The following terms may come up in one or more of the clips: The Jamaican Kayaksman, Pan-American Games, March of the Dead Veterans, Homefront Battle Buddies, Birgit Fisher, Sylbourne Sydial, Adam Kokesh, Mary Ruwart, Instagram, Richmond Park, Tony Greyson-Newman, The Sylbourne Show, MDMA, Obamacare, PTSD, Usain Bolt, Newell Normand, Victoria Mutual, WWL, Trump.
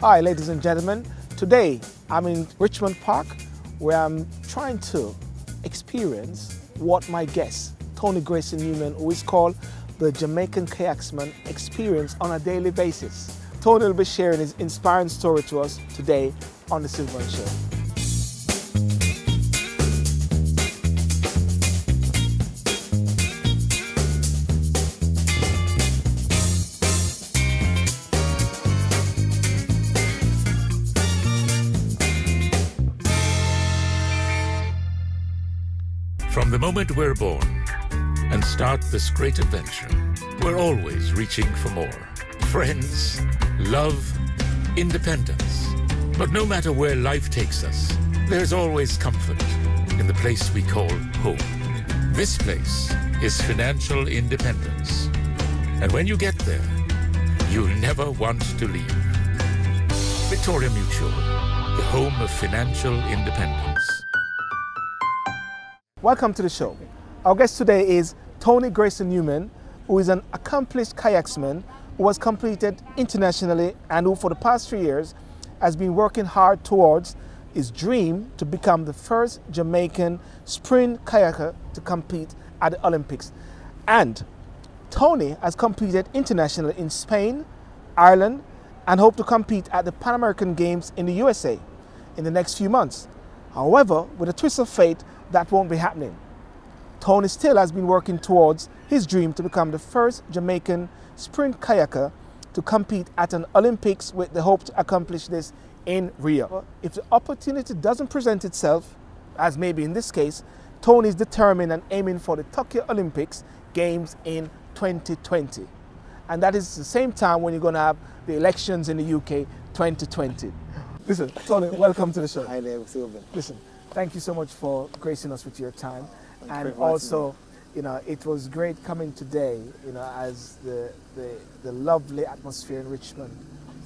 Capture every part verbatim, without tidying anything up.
Hi, ladies and gentlemen. Today, I'm in Richmond Park, where I'm trying to experience what my guest, Tony Greyson-Newman, who is called the Jamaican Kayaksman, experience on a daily basis. Tony will be sharing his inspiring story to us today on The Sylbourne Show. From the moment we're born and start this great adventure, we're always reaching for more. Friends, love, independence. But no matter where life takes us, there's always comfort in the place we call home. This place is financial independence. And when you get there, you'll never want to leave. Victoria Mutual, the home of financial independence. Welcome to the show. Our guest today is Tony Greyson-Newman, who is an accomplished kayaksman who has competed internationally and who for the past three years has been working hard towards his dream to become the first Jamaican sprint kayaker to compete at the Olympics. And Tony has competed internationally in Spain, Ireland, and hope to compete at the Pan American Games in the U S A in the next few months. However, with a twist of fate, that won't be happening. Tony still has been working towards his dream to become the first Jamaican sprint kayaker to compete at an Olympics with the hope to accomplish this in Rio. If the opportunity doesn't present itself, as maybe in this case, Tony is determined and aiming for the Tokyo Olympics Games in twenty twenty. And that is the same time when you're going to have the elections in the U K twenty twenty. Listen, Tony, welcome to the show. Hi there, Sylvan. Listen. Thank you so much for gracing us with your time. Thank and also, you know, it was great coming today, you know, as the, the, the lovely atmosphere in Richmond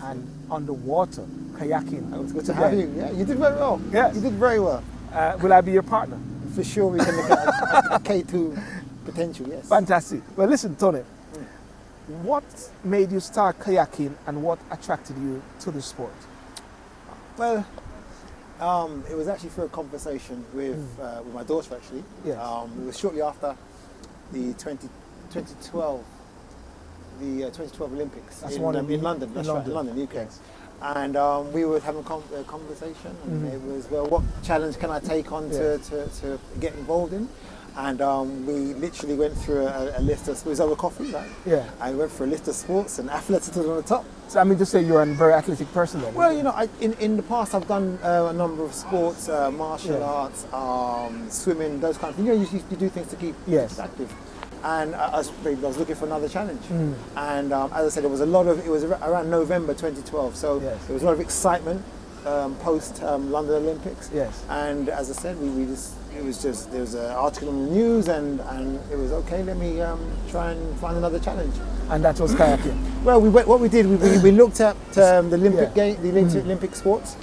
and underwater kayaking. It was good to have you. Yeah, you did very well. Yeah, you did very well. Uh, will I be your partner? For sure, we can look at, at K two potential, yes. Fantastic. Well, listen, Tony, mm. what made you start kayaking and what attracted you to the sport? Well, Um, it was actually through a conversation with, mm. uh, with my daughter, actually. Yes. Um, it was shortly after the twenty twelve Olympics. That's in, one in, in London, in that's London. Right, in London, U K. Yes. And um, we were having a conversation, and mm. it was, well, what challenge can I take on to, yes. to, to get involved in? And um, we literally went through a, a list of, it was over coffee, right? Yeah. I went through a list of sports and athletics on the top. So I mean to say you're a very athletic person then? Well, you know, I, in, in the past I've done uh, a number of sports, uh, martial yeah. arts, um, swimming, those kind of things. You know, you, you, you do things to keep yes. active. And I, I, was, I was looking for another challenge. Mm. And um, as I said, there was a lot of, it was around November twenty twelve, so yes. there was a lot of excitement. Um, post um, London Olympics, yes, and as I said, we, we just it was just there was an article on the news, and and it was okay. Let me um, try and find another challenge, and that was kayaking. Well, we went, what we did, we we, we looked at um, the Olympic yeah. game, the Olympic, mm-hmm. Olympic sports,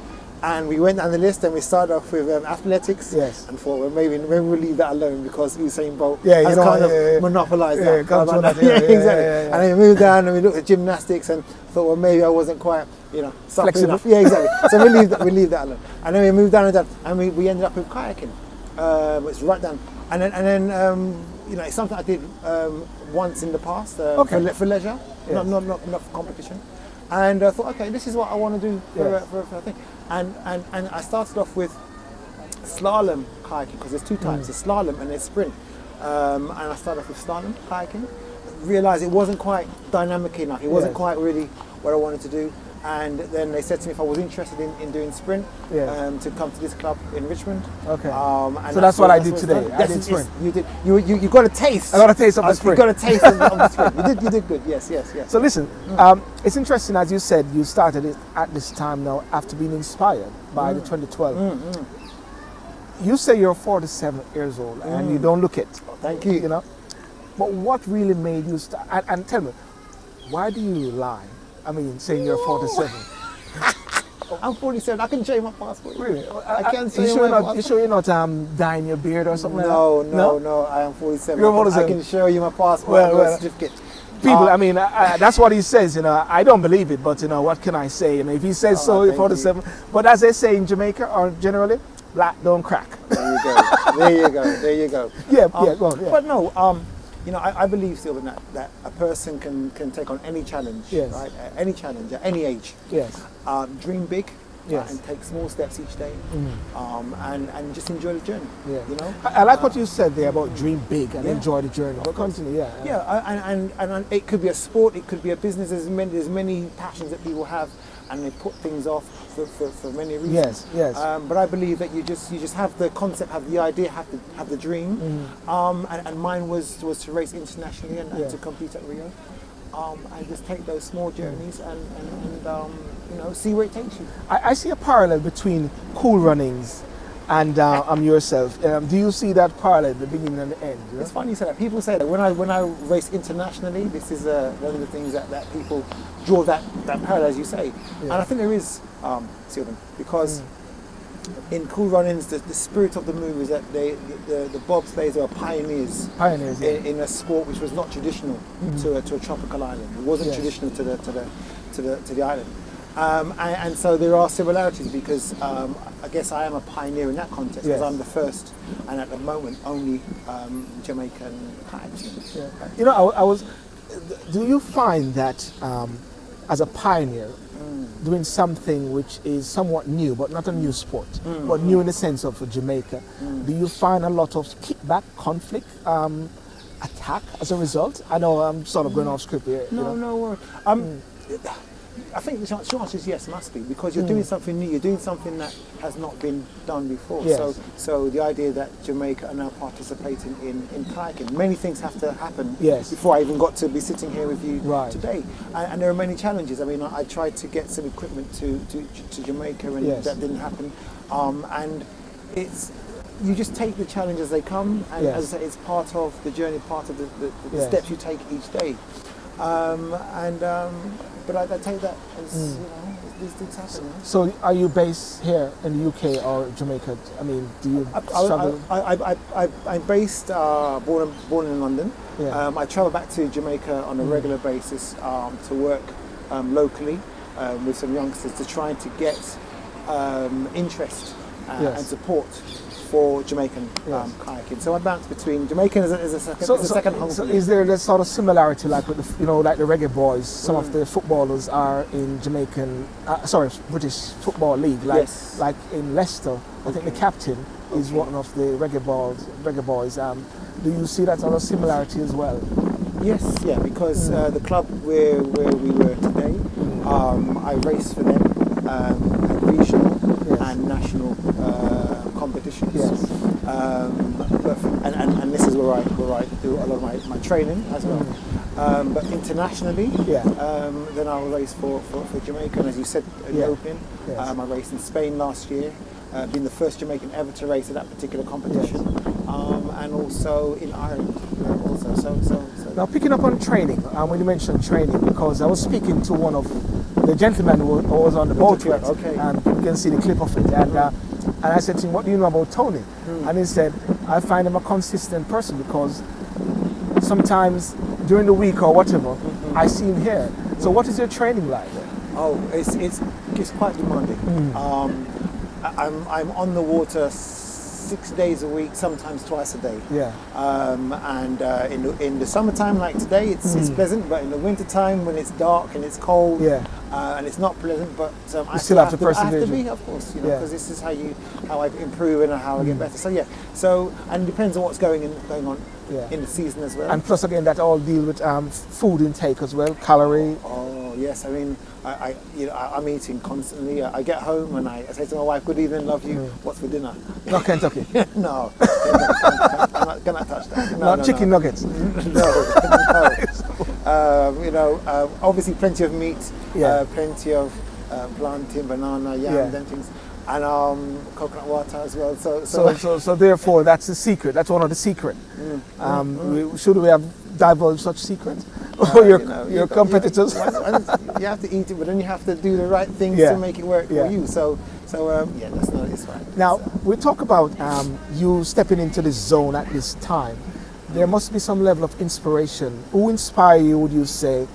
and we went down the list, and we started off with um, athletics, yes, and thought, well, maybe maybe we'll leave that alone because Usain Bolt yeah, has know, kind yeah, of yeah, monopolised yeah, that, like that. Yeah, yeah, exactly. Yeah, yeah, yeah. And then we moved down, and we looked at gymnastics, and thought, well, maybe I wasn't quite. You know, flexible. Yeah, exactly. So we leave that, we leave that alone, and then we moved down and down, and we, we ended up with kayaking, uh, which is right down. And then and then um, you know, it's something I did um, once in the past uh, okay. for, le for leisure, yes. not, not not not for competition. And I thought, okay, this is what I want to do for, yes. uh, for, for a thing. And and and I started off with slalom kayaking because there's two types: mm. there's slalom and there's sprint. Um, and I started off with slalom kayaking. Realised it wasn't quite dynamic enough. It wasn't yes. quite really what I wanted to do. And then they said to me if I was interested in, in doing sprint, yeah. um, to come to this club in Richmond. Okay. Um, and so that's, that's what, what I did what today. I did sprint. You did. You, you you got a taste. I got a taste of the sprint. You got a taste of, of the sprint. You did. You did good. Yes. Yes. Yes. So listen, mm. um, it's interesting as you said. You started it at this time now after being inspired by mm. the twenty twelve. Mm, mm. You say you're forty-seven years old mm. and you don't look it. Oh, thank you. You know. But what really made you start? And, and tell me, why do you lie? I mean, saying you're forty-seven. I'm forty-seven. I can change my passport. Really? I, I can't say you sure my not, You sure you're not um, dyeing your beard or something? No, like that? no, no, no. I am forty-seven. You're forty-seven. I can show you my passport well, well, certificate. people, uh, I mean, uh, that's what he says, you know. I don't believe it, but, you know, what can I say? You know, if he says oh, so, for the seven. But as they say in Jamaica, or generally, black don't crack. There you go. There you go. There you go. Yeah, um, yeah, go on, yeah. But no, um, you know, I, I believe still in that, that a person can, can take on any challenge, yes. right? Uh, any challenge, at any age. Yes. Um, dream big. Yes. Uh, and take small steps each day, mm. um, and, and just enjoy the journey, yeah. you know? I, I like uh, what you said there about dream big and yeah. enjoy the journey. But continue, yeah. Yeah, yeah and, and, and it could be a sport, it could be a business, there's many, there's many passions that people have and they put things off for, for, for many reasons. Yes, yes. Um, but I believe that you just you just have the concept, have the idea, have the, have the dream. Mm. Um, and, and mine was, was to race internationally and, yeah. and to compete at Rio. Um, and just take those small journeys and, and, and um, you know, see where it takes you. I, I see a parallel between Cool Runnings and uh, um, yourself. Um, do you see that parallel, the beginning and the end? Yeah? It's funny you say that. People say that when I when I race internationally, this is uh, one of the things that, that people draw that, that parallel, as you say. Yeah. And I think there is, um, Sylvan, because mm. in Cool Runnings, the, the spirit of the move is that they, the, the, the bobsleighers are pioneers, pioneers yeah. in, in a sport which was not traditional mm-hmm. to, a, to a tropical island. It wasn't yes. traditional to the, to the, to the, to the island. Um, and, and so there are similarities because um, I guess I am a pioneer in that context because yes. I'm the first and at the moment only um, Jamaican kayaksman. Yeah. Right? You know, I, I was. Do you find that um, as a pioneer mm. doing something which is somewhat new, but not a new sport, mm. but new in the sense of Jamaica, mm. do you find a lot of kickback, conflict? Um, attack as a result? I know I'm sort of going mm. off script here. No, you know? no worries. Um, mm. I think the short answer is yes, must be, because you're mm. doing something new, you're doing something that has not been done before. Yes. So so the idea that Jamaica are now participating in, in kayaking, many things have to happen yes. before I even got to be sitting here with you right. today. And, and there are many challenges. I mean, I, I tried to get some equipment to, to, to Jamaica and yes. that didn't happen. Um, and it's... You just take the challenge as they come, and yes. as I say, it's part of the journey, part of the, the, the yes. steps you take each day. Um, and... Um, But I, I take that as, mm. you know, these things happen. So, are you based here in the U K or Jamaica? I mean, do you I, struggle? I, I, I, I, I, I'm based, uh, born, born in London. Yeah. Um, I travel back to Jamaica on a mm. regular basis um, to work um, locally um, with some youngsters to try to get um, interest uh, yes. and support for Jamaican yes. um, kayaking. So I bounce between Jamaican as a, as a second, so, as a so, second home. So is there this sort of similarity like with the, you know, like the reggae boys, some mm. of the footballers are in Jamaican, uh, sorry, British Football League, like yes. like in Leicester, okay. I think the captain okay. is one of the reggae boys, reggae boys. Um, do you see that sort of similarity as well? Yes, yeah, because mm. uh, the club where, where we were today, um, I raced for them um, at regional yes. and national uh, competitions, yes. um, but, and, and, and this is where I, where I do a lot of my, my training as well. Um, but internationally, yeah. um, then I'll race for, for, for Jamaica, and as you said in yeah. the opening, yes. um, I raced in Spain last year, uh, being the first Jamaican ever to race at that particular competition, yes. um, and also in Ireland. Uh, also, so, so, so. Now picking up on training, um, when you mentioned training, because I was speaking to one of the gentlemen who was on the boat with, okay. and you can see the clip of it, and. Uh, And I said to him, what do you know about Tony? Mm. And he said, I find him a consistent person because sometimes during the week or whatever, mm-hmm. I see him here. Mm. So what is your training like? Oh, it's it's, it's quite demanding. Mm. Um, I'm, I'm on the water six days a week, sometimes twice a day. Yeah. Um, and uh, in, the, in the summertime like today, it's, mm. it's pleasant, but in the wintertime when it's dark and it's cold, yeah. Uh, and it's not pleasant, but um, I still have, have to persevere. I have to be, of course, you know, because yeah. this is how you, how I improve and how I get better. So yeah, so and it depends on what's going in, going on yeah. in the season as well. And plus, again, that all deal with um, food intake as well, calorie. Oh, oh yes, I mean, I, I you know, I, I'm eating constantly. I, I get home and I, I say to my wife, "Good evening, love you. Mm. What's for dinner?" Not Kentucky. No, I'm not gonna touch that. No, not no, chicken no. nuggets. No, no. Um, you know, uh, obviously plenty of meat, yeah. uh, plenty of uh, plantain, banana, yam, yeah. and things, and um, coconut water as well. So, so, so, so, so therefore, that's the secret. That's one of the secret. Mm. Um, mm. We, should we have divulged such secrets? Uh, or your you know, your you competitors? You have, you have to eat it, but then you have to do the right things yeah. to make it work yeah. for you. So, so um, yeah, that's not it's fine. Now so. we talk about um, you stepping into this zone at this time. there must be some level of inspiration. Who inspired you, would you say,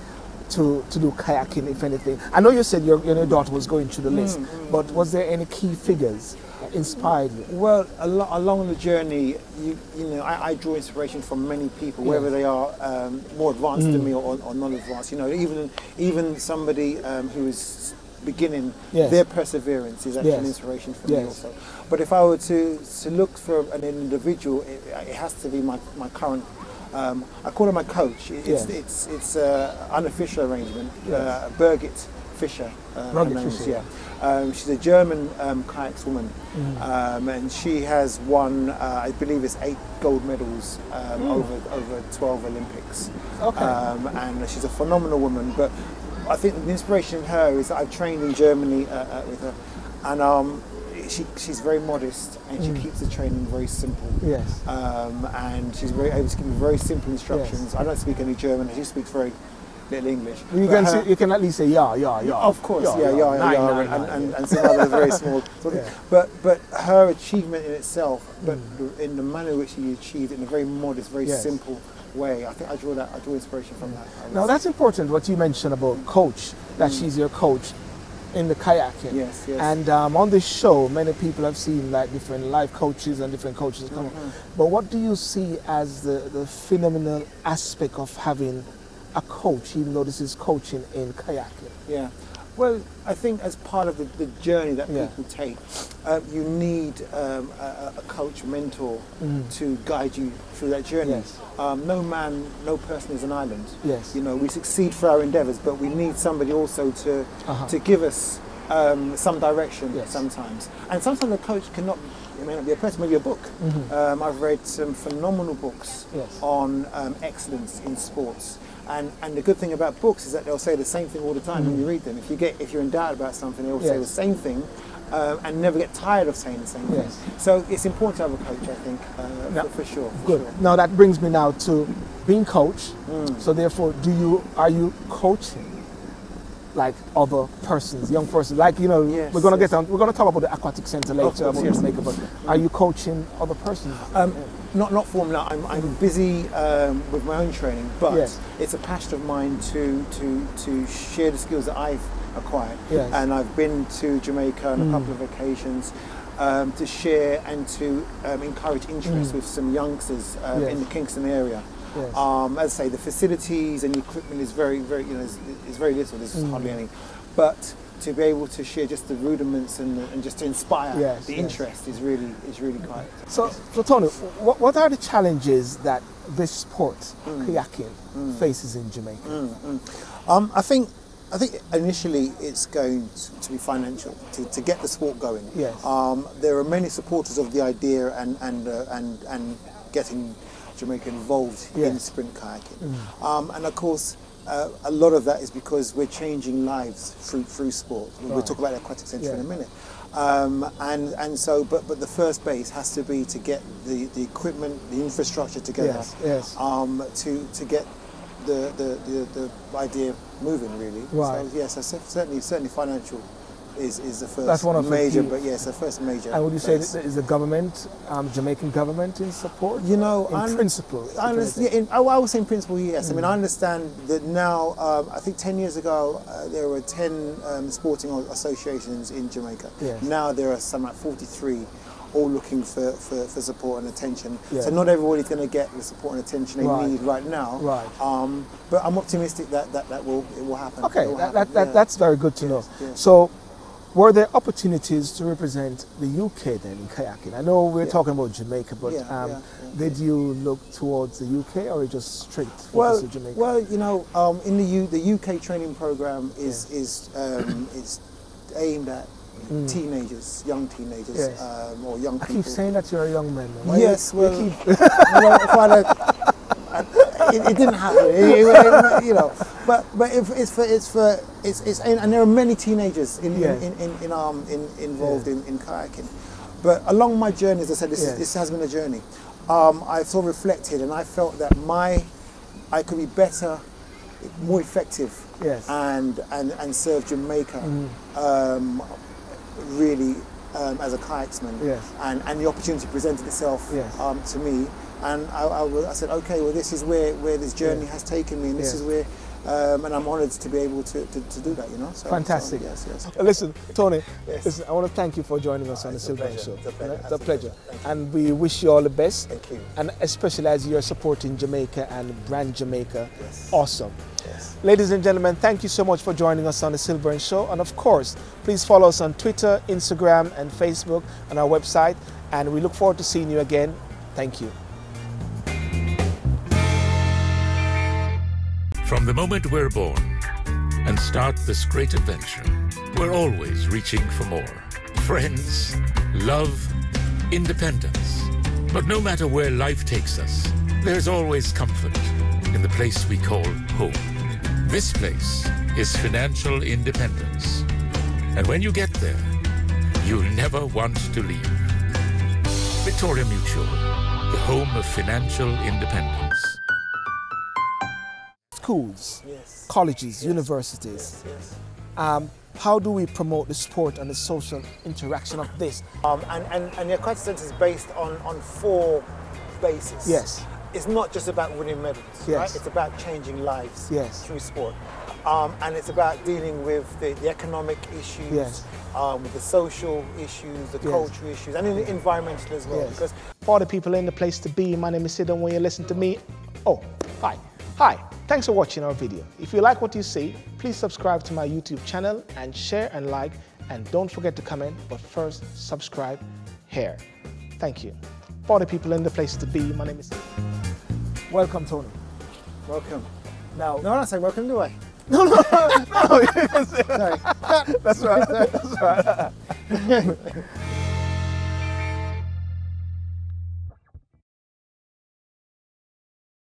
to, to do kayaking, if anything? I know you said your, your daughter was going through the list, mm-hmm. but was there any key figures that inspired you? Well, al along the journey, you, you know, I, I draw inspiration from many people, yeah. whether they are um, more advanced mm. than me or, or non-advanced. You know, even, even somebody um, who is beginning, yes. their perseverance is actually yes. an inspiration for yes. me also. But if I were to, to look for an individual, it, it has to be my, my current, um, I call her my coach. It's yes. it's it's uh, unofficial arrangement, yes. uh, Birgit Fisher. Uh, Birgit Fisher. Yeah. Um, she's a German um, kayaks woman, mm. um, and she has won, uh, I believe it's eight gold medals um, mm. over, over twelve Olympics. Okay. Um, and she's a phenomenal woman, but I think the inspiration in her is that I've trained in Germany uh, uh, with her, and um, she, she's very modest and she mm. keeps the training very simple. Yes. Um, and she's very able to give me very simple instructions. Yes. I don't speak any German, she speaks very little English. You can, her, say, you can at least say, yeah, yeah, yeah. Of course, yeah, yeah, yeah, yeah, yeah, yeah, yeah, yeah, and, and, yeah. and some other very small. Yeah. But, but her achievement in itself, but mm. in the manner in which she achieved it in a very modest, very yes. simple way. I think I draw that. I draw inspiration from that. Now that's important. What you mentioned about coach, that mm. she's your coach in the kayaking. Yes, yes. And um, on this show, many people have seen like different life coaches and different coaches come. Mm-hmm. But what do you see as the, the phenomenal aspect of having a coach, even though this is coaching in kayaking? Yeah. Well, I think as part of the, the journey that yeah. people take, uh, you need um, a, a coach, mentor, mm. to guide you through that journey. Yes. Um, no man, no person is an island. Yes. You know, we succeed for our endeavours, but we need somebody also to uh-huh. to give us um, some direction yes. sometimes. And sometimes a coach cannot. It may not be a person, maybe a book. Mm-hmm. um, I've read some phenomenal books yes. on um, excellence in sports. And, and the good thing about books is that they'll say the same thing all the time mm. when you read them. If you get, if you're in doubt about something, they'll yes. say the same thing uh, and never get tired of saying the same yes. thing. So it's important to have a coach, I think, uh, now, for, for sure. For good. Sure. Now that brings me now to being coached. Mm. So therefore, do you are you coaching like other persons, young persons? Like you know, yes, we're gonna yes. get on, we're gonna talk about the aquatic centre later. Course, about yes. Jamaica, but are you coaching other persons? Um, yeah. Not not formula. I'm I'm busy um, with my own training, but yes. it's a passion of mine to to to share the skills that I've acquired. Yes. And I've been to Jamaica on mm. a couple of occasions um, to share and to um, encourage interest mm. with some youngsters um, yes. in the Kingston area. Yes. Um, as I say, the facilities and equipment is very very you know is, is very little. There's mm. hardly any, but to be able to share just the rudiments and, the, and just to inspire yes, the yes. interest is really is really quite. So, so Tony, what, what are the challenges that this sport, mm. kayaking, mm. faces in Jamaica? Mm, mm. Um, I think I think initially it's going to be financial to, to get the sport going. Yes. Um, there are many supporters of the idea and and uh, and and getting Jamaica involved yes. in sprint kayaking, mm. um, and of course. Uh, a lot of that is because we're changing lives through through sport. Right. We'll talk about the aquatic centre yeah. in a minute. Um, and and so, but but the first base has to be to get the, the equipment, the infrastructure together. Yes. Yes. Um, to to get the the, the, the idea moving really. Right. So, yes. So certainly certainly financial is is the first. That's one of major. The but yes, the first major. And would you base. Say that is the government, um, Jamaican government, in support? You know, in I'm, principle. I, understand, in, I would say in principle, yes. Mm. I mean, I understand that now. Um, I think ten years ago uh, there were ten um, sporting associations in Jamaica. Yes. Now there are some at forty-three, all looking for, for, for support and attention. Yes. So not everybody's going to get the support and attention they right. need right now. Right. Um, but I'm optimistic that that, that will it will happen. Okay, will that, happen. That, yeah. that's very good to yes, know. Yes. So. Were there opportunities to represent the U K then in kayaking? I know we're yeah. talking about Jamaica, but yeah, um, yeah, yeah. did you look towards the U K or just straight well, to Jamaica? Well, you know, um, in the U the U K training program is yeah. is um, is aimed at mm. teenagers, young teenagers, yes. um, or young. I people. I keep saying that you're a young man. Why yes, you, well, you keep you know, if I like, it, it didn't happen. It, it, you know. But but if it's for it's for it's it's and there are many teenagers in yeah. in, in, in, um, in involved yeah. in, in kayaking, but along my journey, as I said, this yeah. is, this has been a journey. Um, I've sort of reflected, and I felt that my I could be better, more effective, yes. and and and serve Jamaica mm. um, really um, as a kayaksman, yes. and and the opportunity presented itself yes. um, to me. And I, I, was, I said, okay, well, this is where, where this journey yeah. has taken me, and this yeah. is where, um, and I'm honoured to be able to, to, to do that, you know. So, fantastic. So, yes, yes. Listen, Tony, yes. listen, I want to thank you for joining us oh, on The Sylbourne Show. It's a pleasure. It's a pleasure. And we wish you all the best. Thank you. And especially as you're supporting Jamaica and Brand Jamaica. Yes. Awesome. Yes. Ladies and gentlemen, thank you so much for joining us on The Sylbourne Show. And of course, please follow us on Twitter, Instagram, and Facebook, and our website. And we look forward to seeing you again. Thank you. From the moment we're born and start this great adventure, we're always reaching for more. Friends, love, independence. But no matter where life takes us, there's always comfort in the place we call home. This place is financial independence. And when you get there, you'll never want to leave. Victoria Mutual, the home of financial independence. Schools, yes. colleges, yes. universities. Yes. Yes. Um, how do we promote the sport and the social interaction of this? Um, and, and, and the Kayaksman is based on, on four bases. Yes. It's not just about winning medals, yes. right? It's about changing lives yes. through sport. Um, and it's about dealing with the, the economic issues, yes. um, with the social issues, the yes. cultural issues, and in the environmental as well. Yes. Because for the people in the place to be, my name is Sid, and when you listen to me, oh, hi. Hi, thanks for watching our video. If you like what you see, please subscribe to my YouTube channel and share and like, and don't forget to comment, but first subscribe here. Thank you. For the people in the place to be, my name is... Welcome, Tony. Welcome. Now, no, I don't say welcome, do I? No, no, no, no, you can say... Sorry. That's right, that's right.